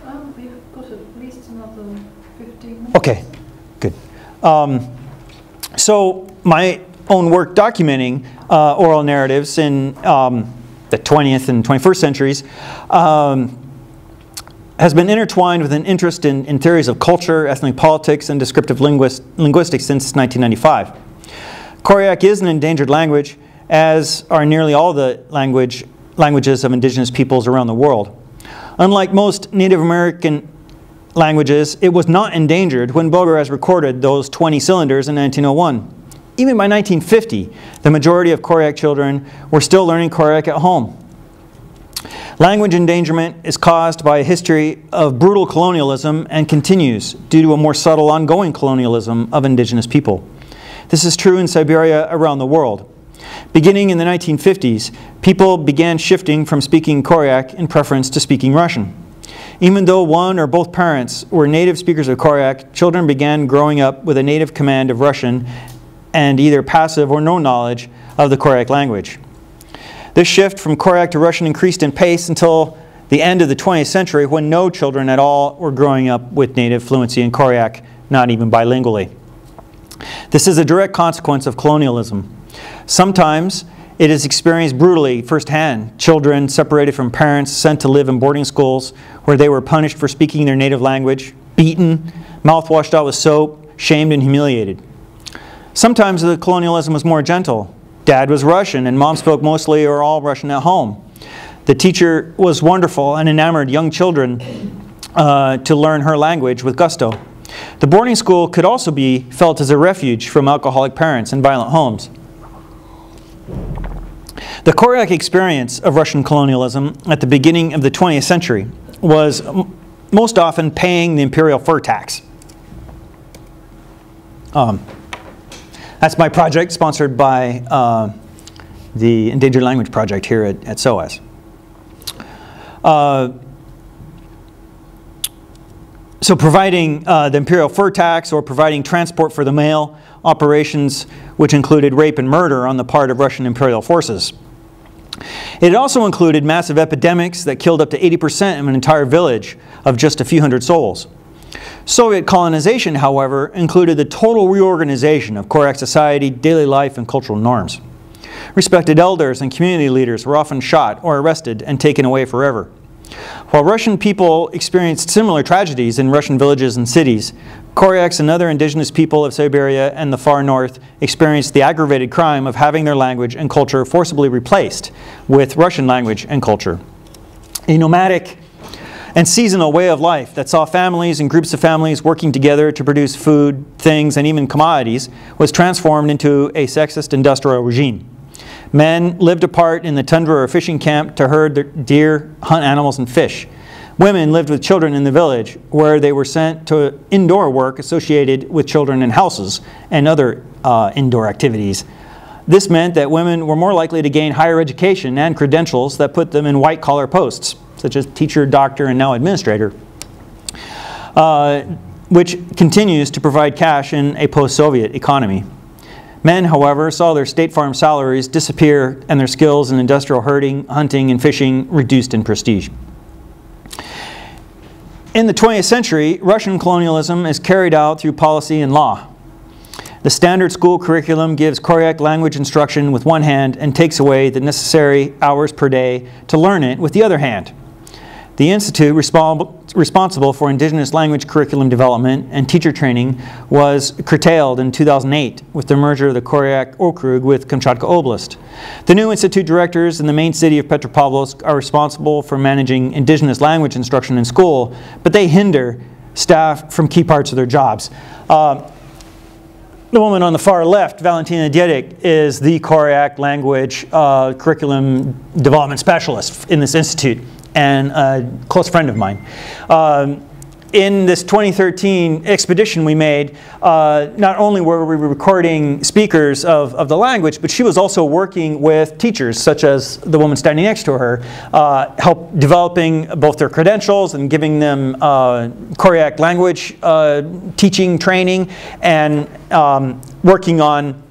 Um, we've got at least another fifteen minutes. Okay, good. Um, so, my own work documenting uh, oral narratives in um, the twentieth and twenty-first centuries um, has been intertwined with an interest in, in theories of culture, ethnic politics, and descriptive linguist, linguistics since nineteen ninety-five. Koryak is an endangered language, as are nearly all the language, languages of indigenous peoples around the world. Unlike most Native American languages, it was not endangered when Bogoraz recorded those twenty cylinders in nineteen oh one. Even by nineteen fifty, the majority of Koryak children were still learning Koryak at home. Language endangerment is caused by a history of brutal colonialism and continues due to a more subtle ongoing colonialism of indigenous people. This is true in Siberia around the world. Beginning in the nineteen fifties, people began shifting from speaking Koryak in preference to speaking Russian. Even though one or both parents were native speakers of Koryak, children began growing up with a native command of Russian and either passive or no knowledge of the Koryak language. This shift from Koryak to Russian increased in pace until the end of the twentieth century, when no children at all were growing up with native fluency in Koryak, not even bilingually. This is a direct consequence of colonialism. Sometimes it is experienced brutally firsthand. Children separated from parents, sent to live in boarding schools where they were punished for speaking their native language, beaten, mouth washed out with soap, shamed and humiliated. Sometimes the colonialism was more gentle. Dad was Russian and mom spoke mostly or all Russian at home. The teacher was wonderful and enamored young children uh, to learn her language with gusto. The boarding school could also be felt as a refuge from alcoholic parents and violent homes. The Koryak experience of Russian colonialism at the beginning of the twentieth century was most often paying the imperial fur tax. Um, That's my project, sponsored by uh, the Endangered Language Project here at, at S O A S. Uh, so providing uh, the imperial fur tax or providing transport for the mail, operations which included rape and murder on the part of Russian imperial forces. It also included massive epidemics that killed up to eighty percent of an entire village of just a few hundred souls. Soviet colonization, however, included the total reorganization of Koryak society, daily life, and cultural norms. Respected elders and community leaders were often shot or arrested and taken away forever. While Russian people experienced similar tragedies in Russian villages and cities, Koryaks and other indigenous people of Siberia and the far north experienced the aggravated crime of having their language and culture forcibly replaced with Russian language and culture. A nomadic and seasonal way of life that saw families and groups of families working together to produce food, things, and even commodities was transformed into a sexist industrial regime. Men lived apart in the tundra or fishing camp to herd their deer, hunt animals, and fish. Women lived with children in the village, where they were sent to indoor work associated with children in houses and other uh, indoor activities. This meant that women were more likely to gain higher education and credentials that put them in white-collar posts, such as teacher, doctor, and now administrator, uh, which continues to provide cash in a post-Soviet economy. Men, however, saw their state farm salaries disappear and their skills in industrial herding, hunting, and fishing reduced in prestige. In the twentieth century, Russian colonialism is carried out through policy and law. The standard school curriculum gives Koryak language instruction with one hand and takes away the necessary hours per day to learn it with the other hand. The institute, respons responsible for indigenous language curriculum development and teacher training, was curtailed in two thousand eight with the merger of the Koryak Okrug with Kamchatka Oblast. The new institute directors in the main city of Petropavlovsk are responsible for managing indigenous language instruction in school, but they hinder staff from key parts of their jobs. Uh, The woman on the far left, Valentina Diedik, is the Koryak language uh, curriculum development specialist in this institute and a close friend of mine. Um, in this twenty thirteen expedition we made, uh, not only were we recording speakers of, of the language, but she was also working with teachers, such as the woman standing next to her, uh, help developing both their credentials and giving them uh, Koryak language uh, teaching training, and um, working on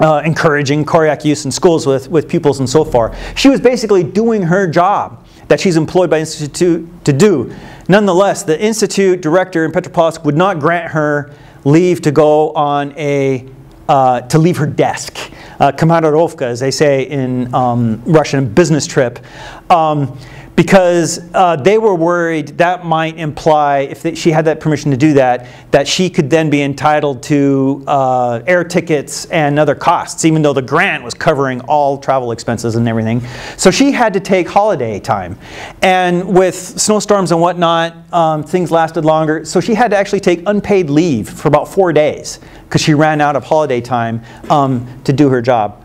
uh, encouraging Koryak use in schools with, with pupils and so forth. She was basically doing her job that she's employed by the institute to do. Nonetheless, the institute director in Petropavlovsk would not grant her leave to go on a, uh, to leave her desk. Uh, Komandirovka, as they say in um, Russian, business trip. Um, because uh, they were worried that might imply, if they, she had that permission to do that, that she could then be entitled to uh, air tickets and other costs, even though the grant was covering all travel expenses and everything. So she had to take holiday time. And with snowstorms and whatnot, um, things lasted longer. So she had to actually take unpaid leave for about four days because she ran out of holiday time um, to do her job.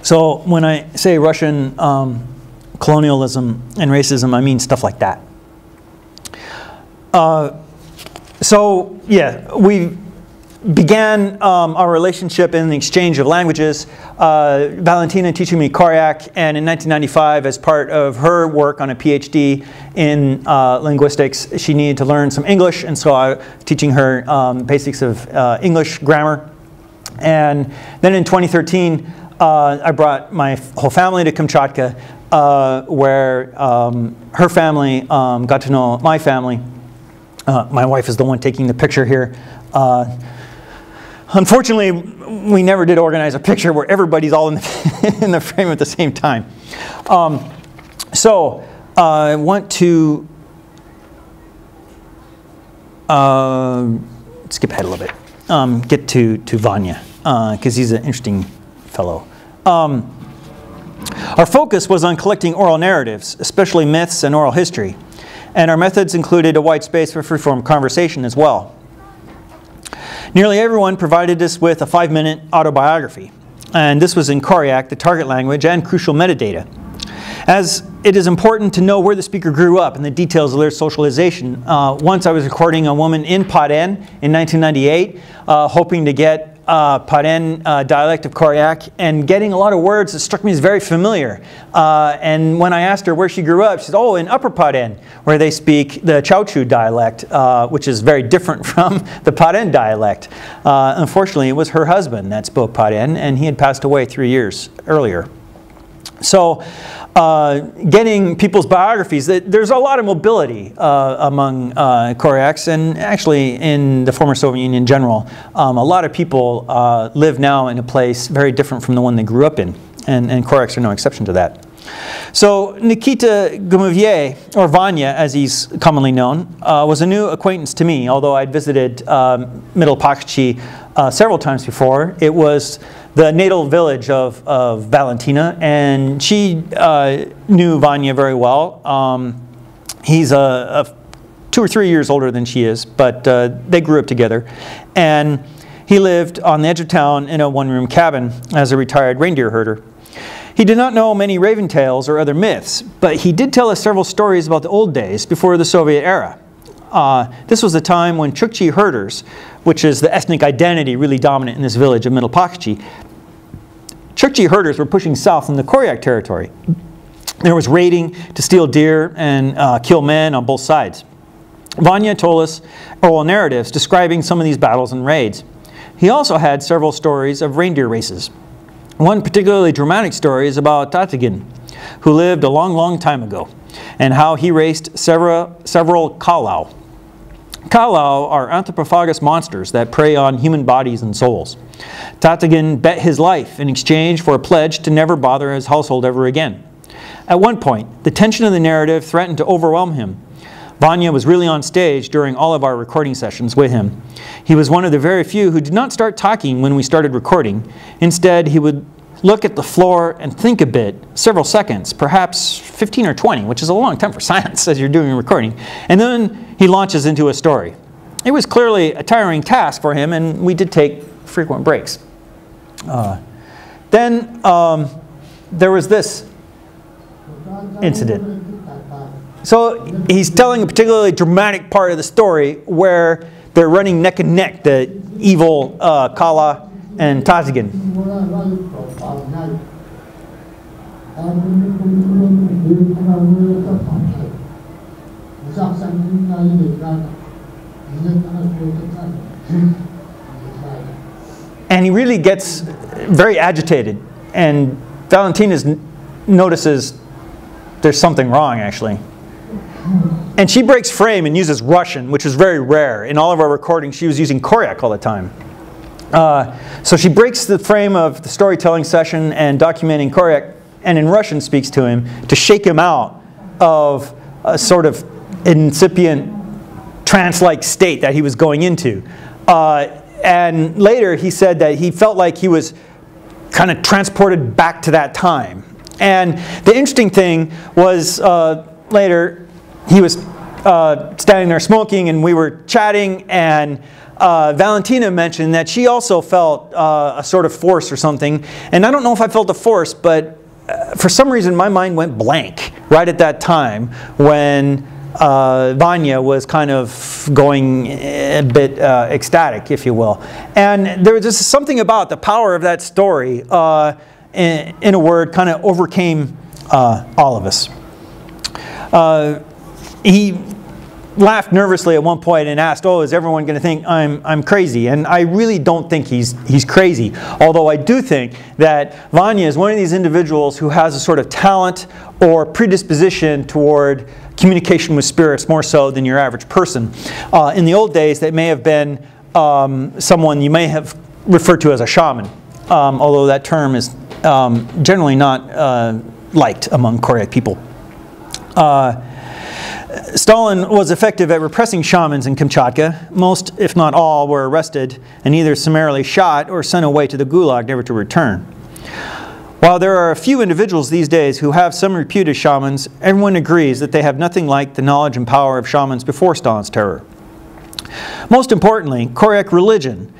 So when I say Russian um, colonialism and racism, I mean stuff like that. Uh, so yeah, we began um, our relationship in the exchange of languages. Uh, Valentina teaching me Koryak, and in nineteen ninety-five, as part of her work on a PhD in uh, linguistics, she needed to learn some English, and so I was teaching her um, basics of uh, English grammar. And then in twenty thirteen, uh, I brought my whole family to Kamchatka, Uh, where um, her family um, got to know my family. Uh, my wife is the one taking the picture here. Uh, unfortunately, we never did organize a picture where everybody's all in the, in the frame at the same time. Um, so uh, I want to uh, skip ahead a little bit, um, get to, to Vanya, because uh, he's an interesting fellow. Um, Our focus was on collecting oral narratives, especially myths and oral history, and our methods included a wide space for free-form conversation as well. Nearly everyone provided us with a five-minute autobiography, and this was in Koryak, the target language, and crucial metadata, as it is important to know where the speaker grew up and the details of their socialization. Uh, once I was recording a woman in Paren in nineteen ninety-eight, uh, hoping to get Uh, Paren uh, dialect of Koryak, and getting a lot of words that struck me as very familiar. Uh, and when I asked her where she grew up, she said, oh, in Upper Paren, where they speak the Chukchi dialect, uh, which is very different from the Paren dialect. Uh, unfortunately, it was her husband that spoke Paren, and he had passed away three years earlier. So uh, getting people's biographies, there's a lot of mobility uh, among uh, Koryaks, and actually in the former Soviet Union in general. Um, a lot of people uh, live now in a place very different from the one they grew up in, and, and Koryaks are no exception to that. So Nikita Gumoviev, or Vanya as he's commonly known, uh, was a new acquaintance to me, although I'd visited um, Middle Pakhachi uh, several times before. It was the natal village of, of Valentina, and she uh, knew Vanya very well. Um, he's a, a two or three years older than she is, but uh, they grew up together. And he lived on the edge of town in a one-room cabin as a retired reindeer herder. He did not know many raven tales or other myths, but he did tell us several stories about the old days before the Soviet era. Uh, this was the time when Chukchi herders, which is the ethnic identity really dominant in this village of Middle Pakhachi, Chukchi herders were pushing south in the Koryak territory. There was raiding to steal deer and uh, kill men on both sides. Vanya told us oral narratives describing some of these battles and raids. He also had several stories of reindeer races. One particularly dramatic story is about Tatigin, who lived a long, long time ago, and how he raced several, several kalau. Kalau are anthropophagous monsters that prey on human bodies and souls. Tatigin bet his life in exchange for a pledge to never bother his household ever again. At one point, the tension of the narrative threatened to overwhelm him. Vanya was really on stage during all of our recording sessions with him. He was one of the very few who did not start talking when we started recording. Instead, he would look at the floor and think a bit, several seconds, perhaps fifteen or twenty, which is a long time for silence as you're doing a recording, and then he launches into a story. It was clearly a tiring task for him, and we did take frequent breaks. Uh, then um, there was this incident. So he's telling a particularly dramatic part of the story where they're running neck and neck, the evil uh, Kala and Tatigin. And he really gets very agitated, and Valentina's notices there's something wrong, actually. And she breaks frame and uses Russian, which is very rare. In all of our recordings, she was using Koryak all the time. Uh, so she breaks the frame of the storytelling session and documenting Koryak, and in Russian speaks to him to shake him out of a sort of incipient trance-like state that he was going into. Uh, and later he said that he felt like he was kind of transported back to that time. And the interesting thing was uh, later he was uh, standing there smoking and we were chatting, and uh, Valentina mentioned that she also felt uh, a sort of force or something. And I don't know if I felt a force, but uh, for some reason my mind went blank right at that time when uh, Vanya was kind of going a bit uh, ecstatic, if you will. And there was just something about the power of that story, uh, in, in a word, kind of overcame uh, all of us. Uh, he laughed nervously at one point and asked, oh, is everyone going to think I'm, I'm crazy? And I really don't think he's, he's crazy, although I do think that Vanya is one of these individuals who has a sort of talent or predisposition toward communication with spirits more so than your average person. Uh, in the old days, that may have been um, someone you may have referred to as a shaman, um, although that term is um, generally not uh, liked among Koryak people. Uh, Stalin was effective at repressing shamans in Kamchatka. Most, if not all, were arrested and either summarily shot or sent away to the Gulag, never to return. While there are a few individuals these days who have some repute as shamans, everyone agrees that they have nothing like the knowledge and power of shamans before Stalin's terror. Most importantly, Koryak religion,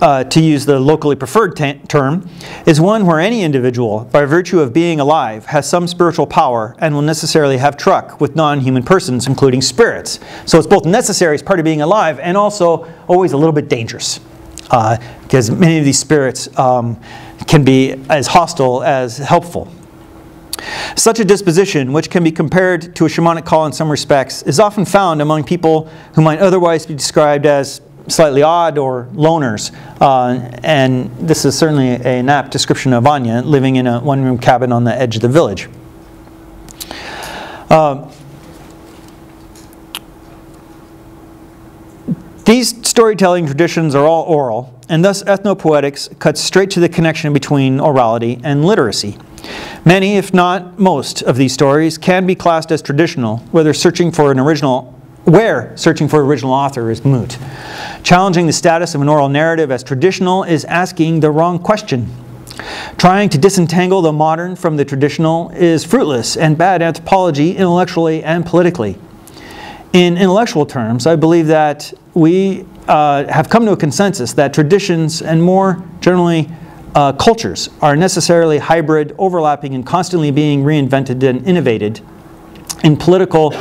uh, to use the locally preferred term, is one where any individual, by virtue of being alive, has some spiritual power and will necessarily have truck with non-human persons, including spirits. So it's both necessary as part of being alive and also always a little bit dangerous, uh, because many of these spirits um, can be as hostile as helpful. Such a disposition, which can be compared to a shamanic call in some respects, is often found among people who might otherwise be described as slightly odd or loners, uh, and this is certainly an apt description of Vanya, living in a one-room cabin on the edge of the village. Uh, these storytelling traditions are all oral, and thus ethnopoetics cuts straight to the connection between orality and literacy. Many, if not most, of these stories can be classed as traditional, whether searching for an original, where searching for original author is moot. Challenging the status of an oral narrative as traditional is asking the wrong question. Trying to disentangle the modern from the traditional is fruitless and bad anthropology intellectually and politically. In intellectual terms, I believe that we Uh, have come to a consensus that traditions and more generally uh, cultures are necessarily hybrid, overlapping, and constantly being reinvented and innovated. In political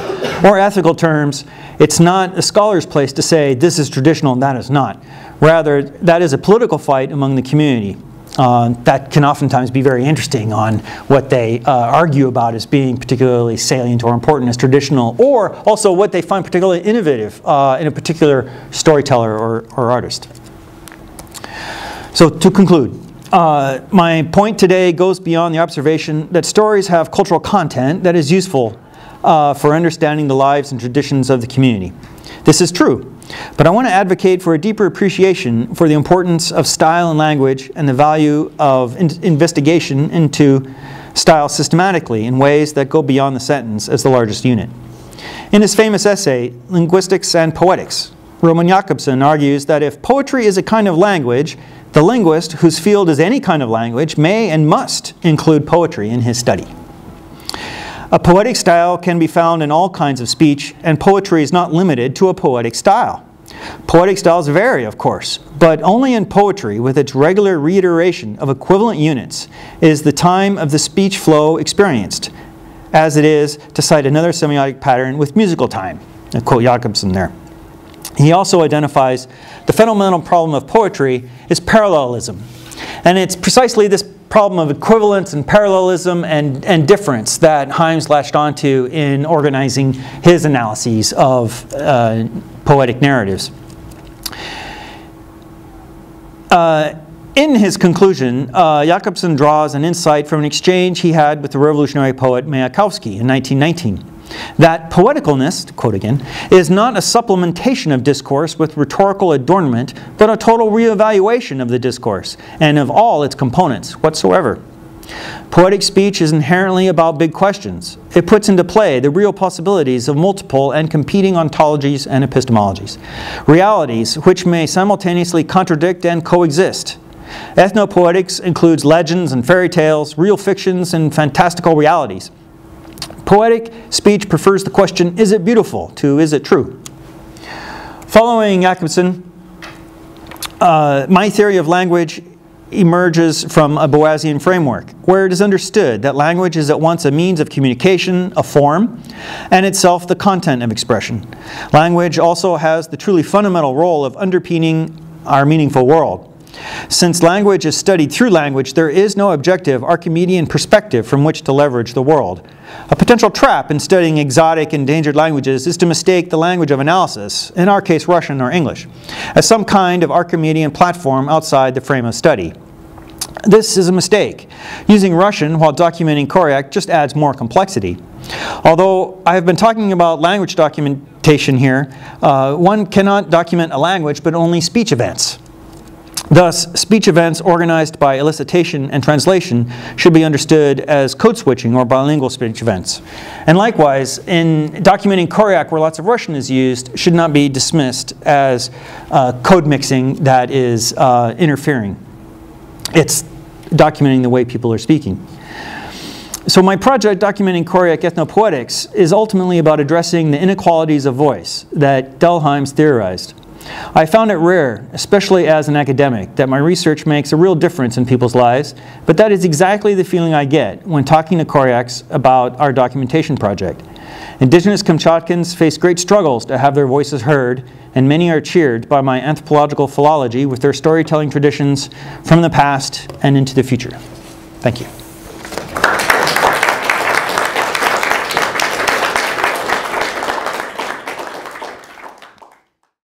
or ethical terms, it's not a scholar's place to say this is traditional and that is not. Rather, that is a political fight among the community. Uh, that can oftentimes be very interesting on what they uh, argue about as being particularly salient or important as traditional, or also what they find particularly innovative uh, in a particular storyteller or, or artist. So to conclude, uh, my point today goes beyond the observation that stories have cultural content that is useful uh, for understanding the lives and traditions of the community. This is true, But I want to advocate for a deeper appreciation for the importance of style and language and the value of in investigation into style systematically in ways that go beyond the sentence as the largest unit. In his famous essay, Linguistics and Poetics, Roman Jakobson argues that if poetry is a kind of language, the linguist, whose field is any kind of language, may and must include poetry in his study. A poetic style can be found in all kinds of speech, and poetry is not limited to a poetic style. Poetic styles vary, of course, but only in poetry, with its regular reiteration of equivalent units, is the time of the speech flow experienced, as it is, to cite another semiotic pattern, with musical time. I quote Jakobson there. He also identifies the fundamental problem of poetry is parallelism. And it's precisely this problem of equivalence and parallelism and, and difference that Hymes latched onto in organizing his analyses of uh, poetic narratives. Uh, in his conclusion, uh, Jakobson draws an insight from an exchange he had with the revolutionary poet Mayakovsky in nineteen nineteen. That poeticalness, to quote again, is not a supplementation of discourse with rhetorical adornment, but a total reevaluation of the discourse and of all its components whatsoever. Poetic speech is inherently about big questions. It puts into play the real possibilities of multiple and competing ontologies and epistemologies, realities which may simultaneously contradict and coexist. Ethnopoetics includes legends and fairy tales, real fictions and fantastical realities. Poetic speech prefers the question, is it beautiful, to is it true? Following Jakobson, uh, my theory of language emerges from a Boasian framework, where it is understood that language is at once a means of communication, a form, and itself the content of expression. Language also has the truly fundamental role of underpinning our meaningful world. Since language is studied through language, there is no objective Archimedean perspective from which to leverage the world. A potential trap in studying exotic, endangered languages is to mistake the language of analysis, in our case Russian or English, as some kind of Archimedean platform outside the frame of study. This is a mistake. Using Russian while documenting Koryak just adds more complexity. Although I have been talking about language documentation here, uh, one cannot document a language but only speech events. Thus, speech events organized by elicitation and translation should be understood as code-switching or bilingual speech events. And likewise, in documenting Koryak, where lots of Russian is used, should not be dismissed as uh, code mixing that is uh, interfering. It's documenting the way people are speaking. So my project documenting Koryak ethnopoetics is ultimately about addressing the inequalities of voice that Dell Hymes theorized. I found it rare, especially as an academic, that my research makes a real difference in people's lives, but that is exactly the feeling I get when talking to Koryaks about our documentation project. Indigenous Kamchatkans face great struggles to have their voices heard, and many are cheered by my anthropological philology with their storytelling traditions from the past and into the future. Thank you.